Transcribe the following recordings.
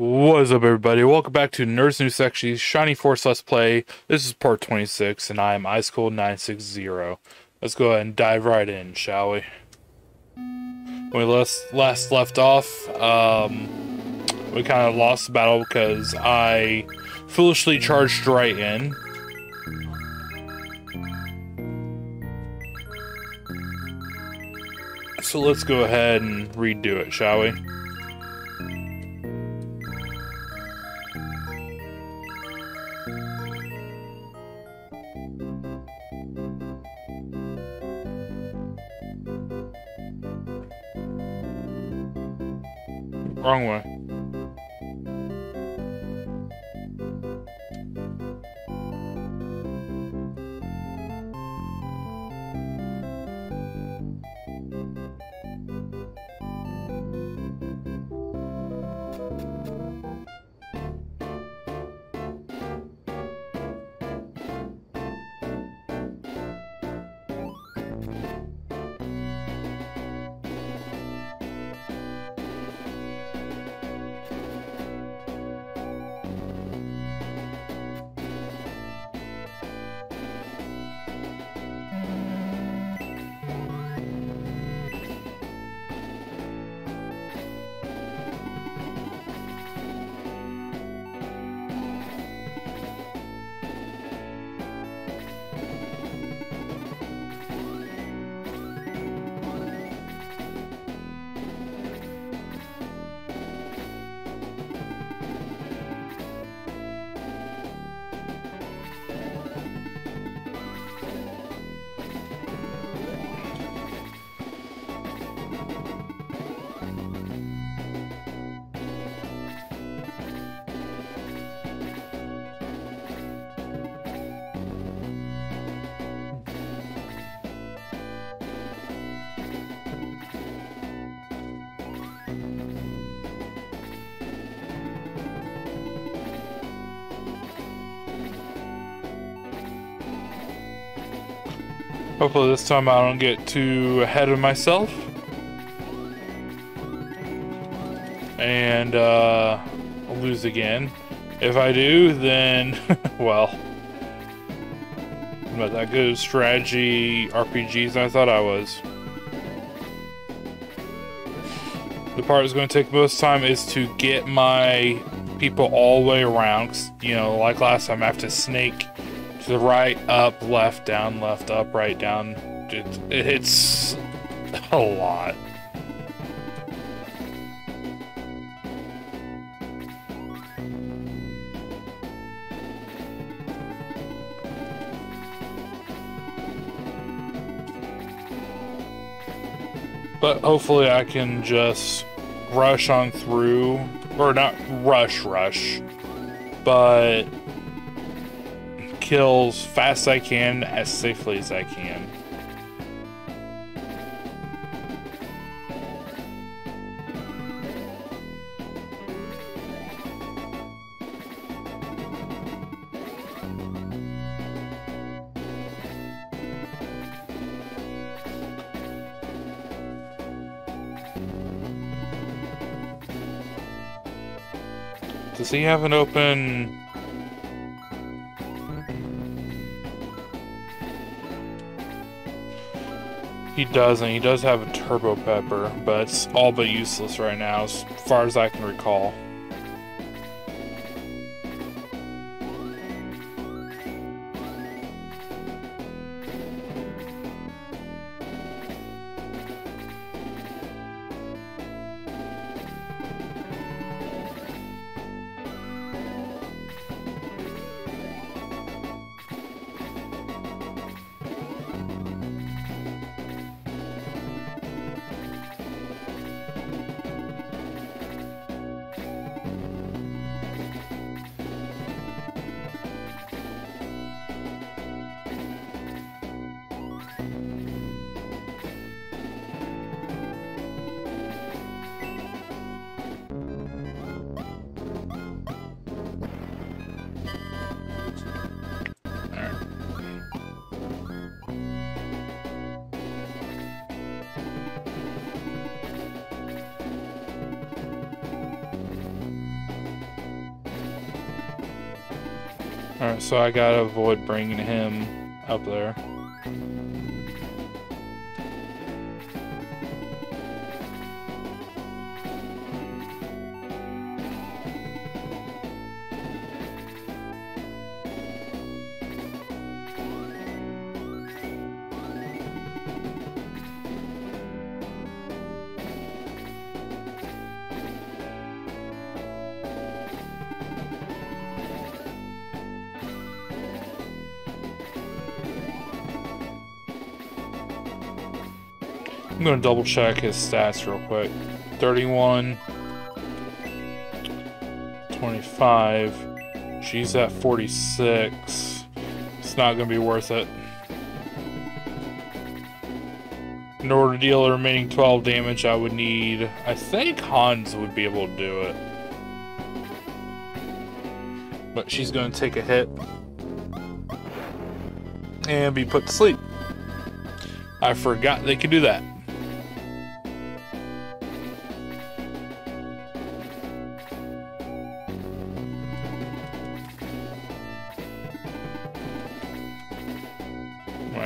What is up, everybody? Welcome back to Nerds New Sexy, Shining Force Let's Play. This is part 26, and I am IceCold960. Let's go ahead and dive right in, shall we? When we last left off, we kind of lost the battle because I foolishly charged right in. So let's go ahead and redo it, shall we? Wrong way. Hopefully this time I don't get too ahead of myself. And, I'll lose again. If I do, then, well. I'm not that good at strategy RPGs than I thought I was. The part that's going to take most time is to get my people all the way around. 'Cause, you know, like last time, I have to snake to the right, up, left, down, left, up, right, down. It's a lot. But hopefully I can just rush on through, or not rush, but kills fast as I can, as safely as I can. Does he have an open... He doesn't. He does have a turbo pepper, but it's all but useless right now, as far as I can recall. Alright, so I gotta avoid bringing him up there. I'm gonna double check his stats real quick. 31, 25. She's at 46. It's not gonna be worth it. In order to deal the remaining 12 damage, I would need. I think Hans would be able to do it. But she's gonna take a hit and be put to sleep. I forgot they could do that.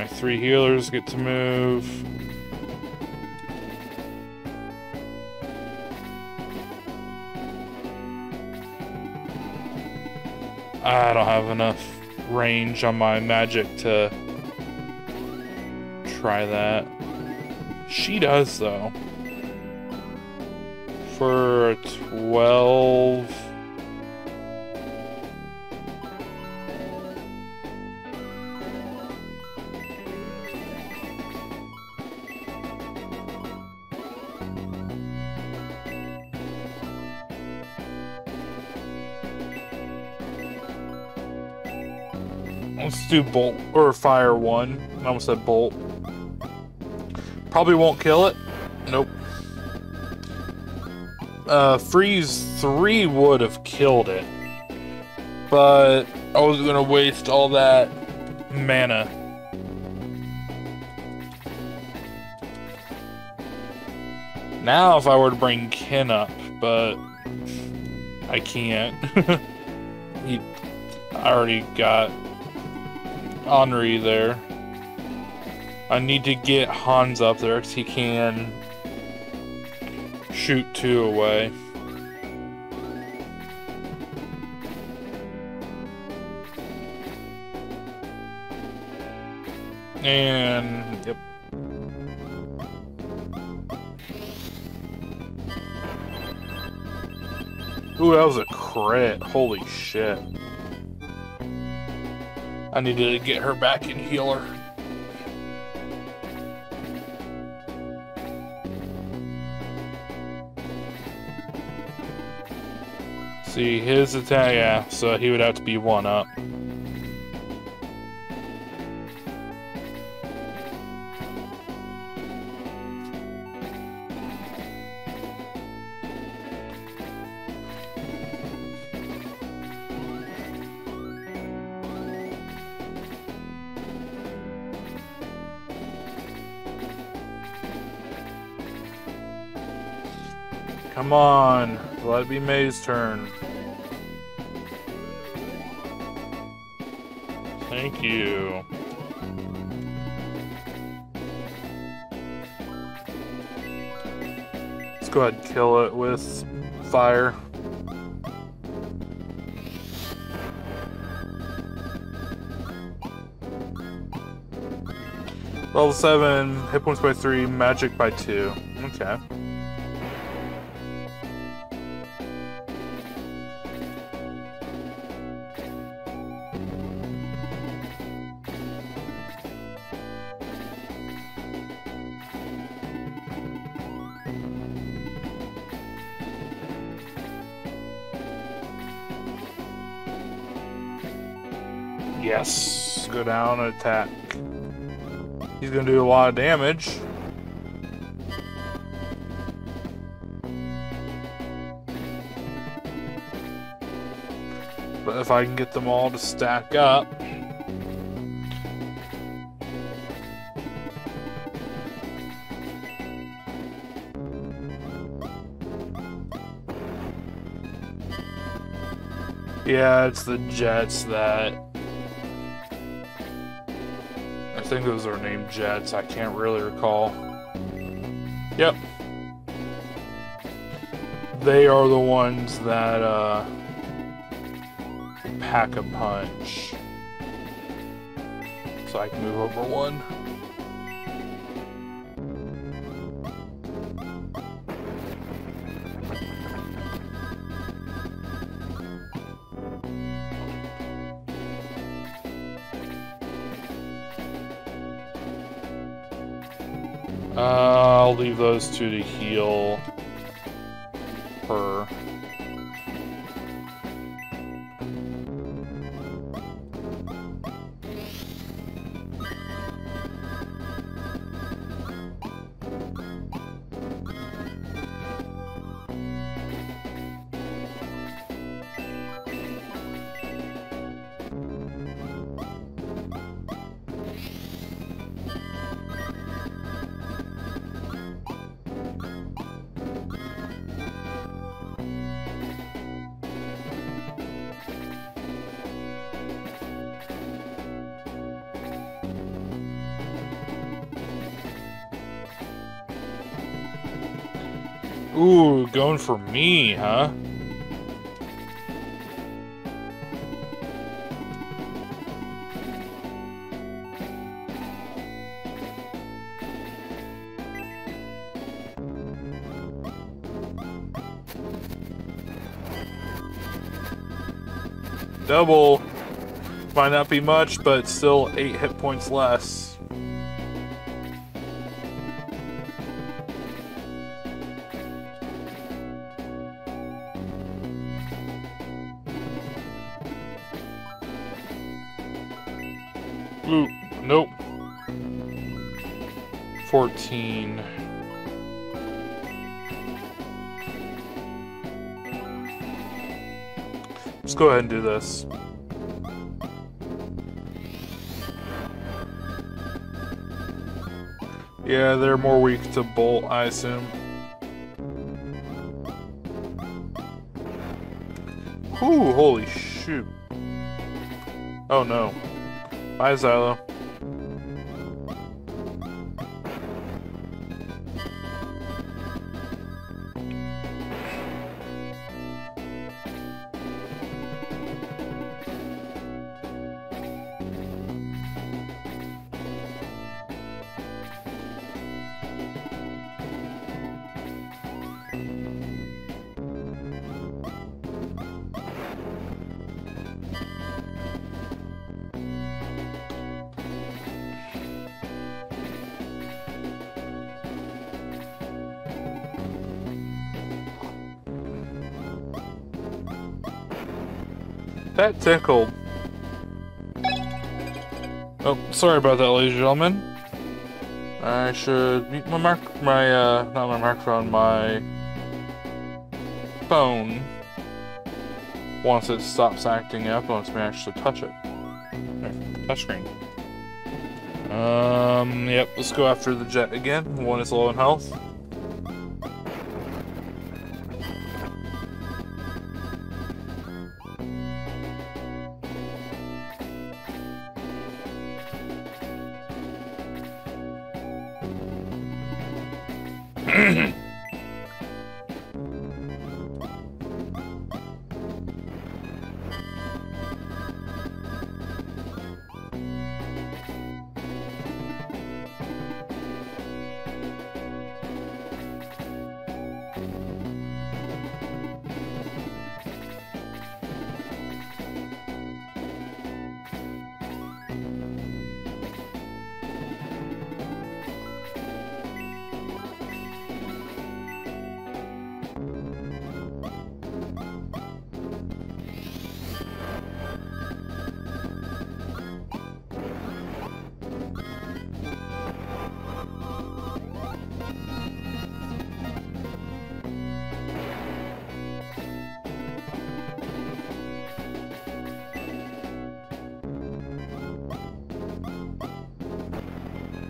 Three healers get to move. I don't have enough range on my magic to try that. She does though. For 12. Let's do bolt, or fire one. I almost said bolt. Probably won't kill it. Nope. Freeze three would have killed it. But I was gonna waste all that mana. Now if I were to bring Ken up, but I can't. I already got Henri there. I need to get Hans up there because he can shoot two away. And yep. Ooh, that was a crit. Holy shit. I need to get her back and heal her. See, his attack, yeah, so he would have to be one up. Come on, let it be May's turn. Thank you. Let's go ahead and kill it with fire. Level 7, hit points by 3, magic by 2. Okay. Yes, go down and attack. He's gonna do a lot of damage. But if I can get them all to stack up. Yeah, it's the jets that think those are named jets. I can't really recall. Yep. They are the ones that pack a punch. So I can move over one. I'll leave those two to heal her. Ooh, going for me, huh? Double. Might not be much, but still 8 hit points less. Ooh, nope. 14. Let's go ahead and do this. Yeah, they're more weak to bolt, I assume. Ooh, holy shoot. Oh no. Bye, Xylo. That tickled. Oh, sorry about that, ladies and gentlemen. I should mute my phone. Once it stops acting up, once we actually touch it. Touchscreen. Yep, let's go after the jet again. One is low in health.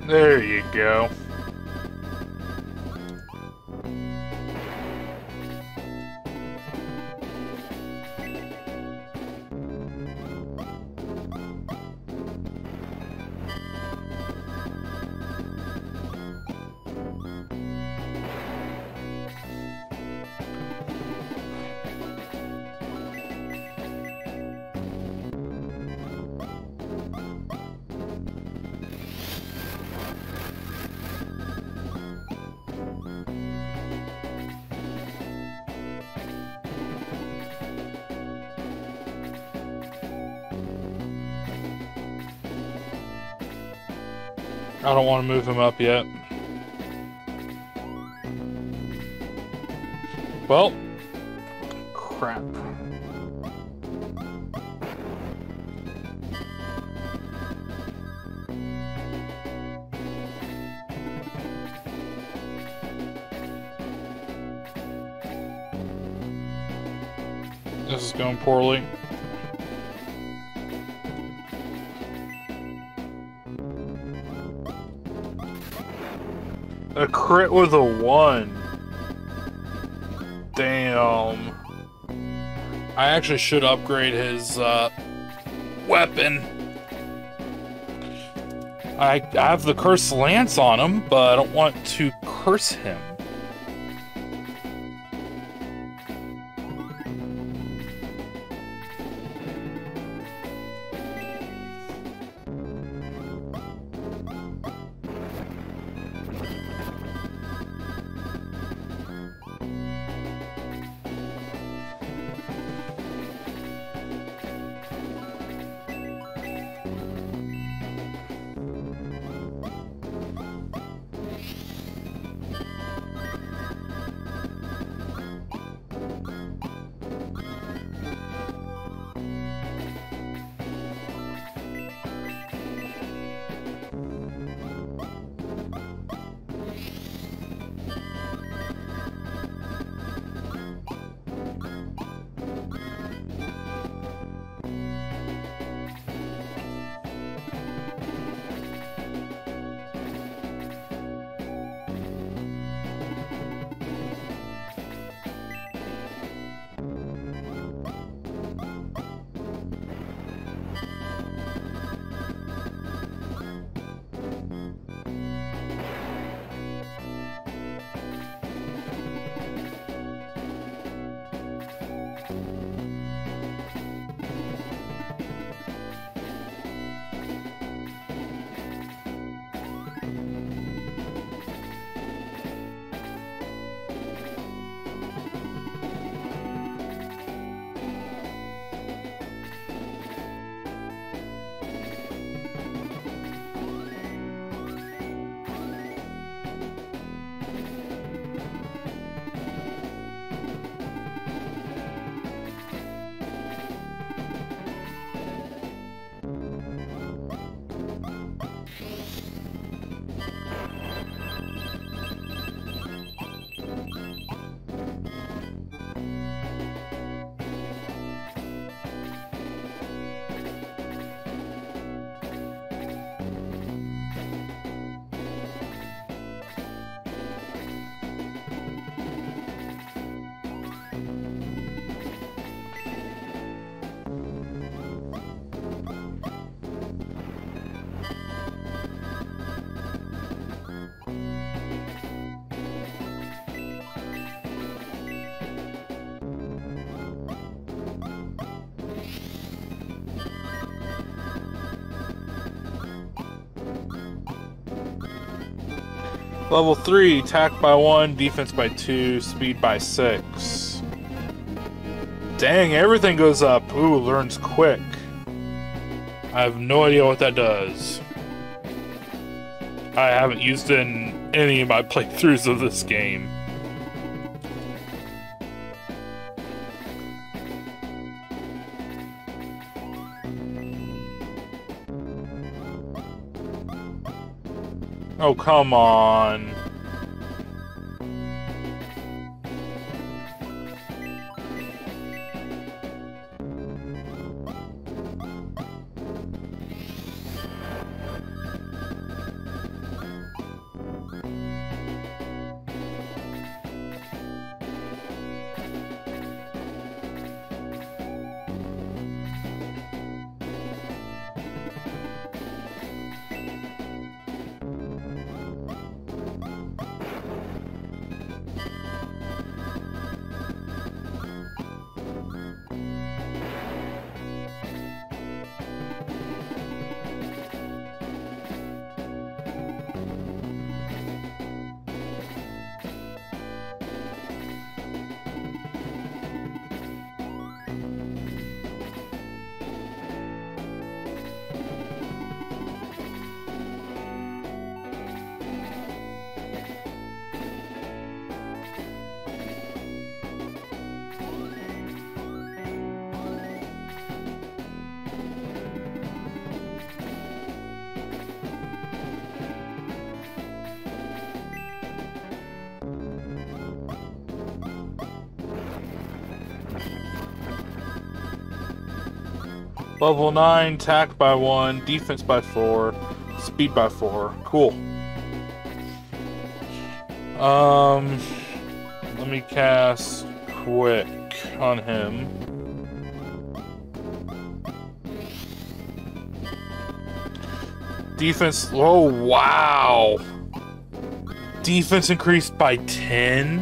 There you go. I don't want to move him up yet. Well, crap. This is going poorly. A crit with a 1. Damn. I actually should upgrade his weapon. I have the cursed lance on him, but I don't want to curse him. Level 3, attack by 1, defense by 2, speed by 6. Dang, everything goes up. Ooh, learns quick. I have no idea what that does. I haven't used it in any of my playthroughs of this game. Oh, come on. Level 9, attack by 1, defense by 4, speed by 4. Cool. Let me cast Quick on him. Defense, oh wow! Defense increased by 10?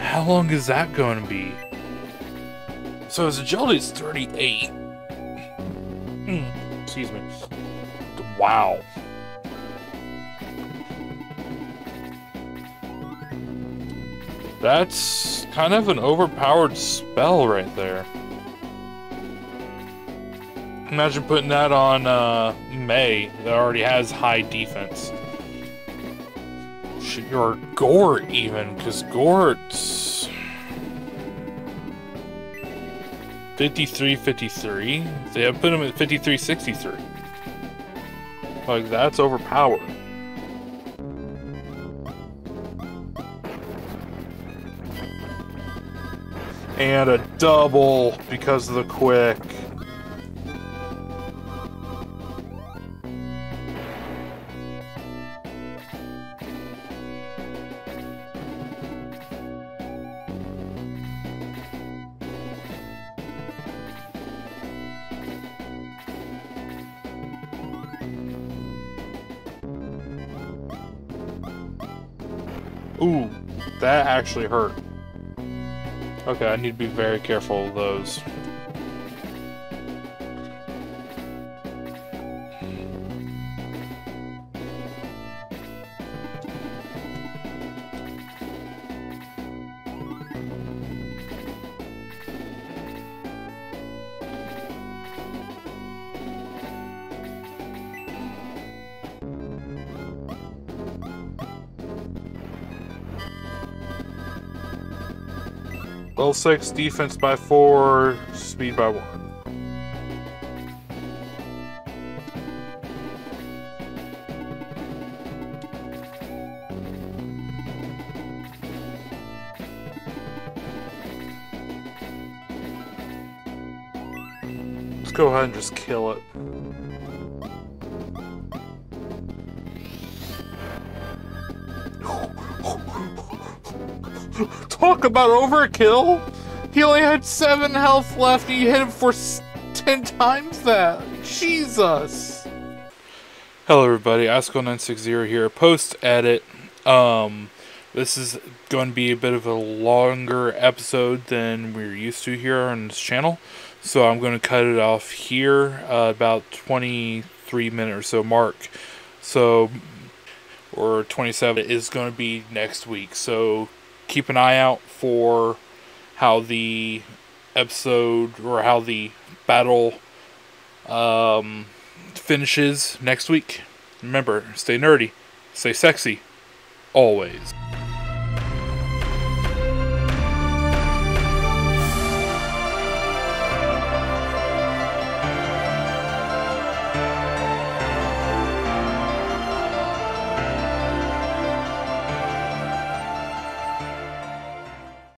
How long is that going to be? So his agility is 38. Excuse me. Wow. That's kind of an overpowered spell right there. Imagine putting that on May that already has high defense. Shit, or Gort even, because Gort's 53-53. They have put him at 53-63. Like, that's overpowered. And a double because of the quick. Ooh, that actually hurt. Okay, I need to be very careful of those. Level 6, defense by 4, speed by 1. Let's go ahead and just kill it. Talk about overkill! He only had 7 health left and you hit him for 10 times that! Jesus! Hello everybody, IceCold960 here, post-edit. This is going to be a bit of a longer episode than we're used to here on this channel. So I'm going to cut it off here, about 23-minute or so mark. So, or 27 is going to be next week, so keep an eye out for how the episode or how the battle finishes next week. Remember, stay nerdy, stay sexy, always.